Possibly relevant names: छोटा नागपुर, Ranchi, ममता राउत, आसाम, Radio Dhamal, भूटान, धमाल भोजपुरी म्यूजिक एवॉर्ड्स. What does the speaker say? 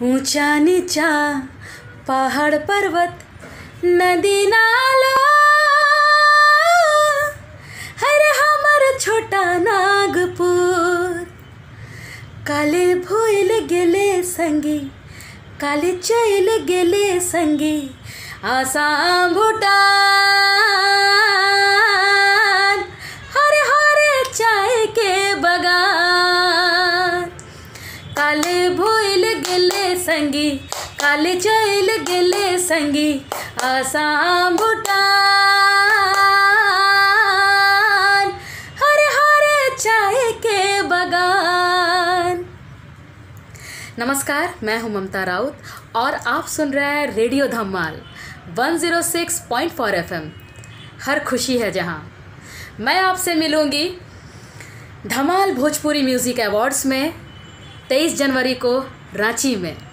ऊंचा नीचा पहाड़ पर्वत नदी नाला, हर हमार छोटा नागपुर। काले भूल गेले संगी, काले चल गेले संगी, आसाम भूटान, हरे हरे चाय के बगान। काले भूल गेले संगी, काले चल गेले संगी, आसाम भूटान, हरे हरे चाय के बगान। नमस्कार, मैं हूं ममता राउत और आप सुन रहे हैं रेडियो धमाल 106.4 FM। हर खुशी है जहां। मैं आपसे मिलूंगी धमाल भोजपुरी म्यूजिक एवॉर्ड्स में 23 जनवरी को रांची में।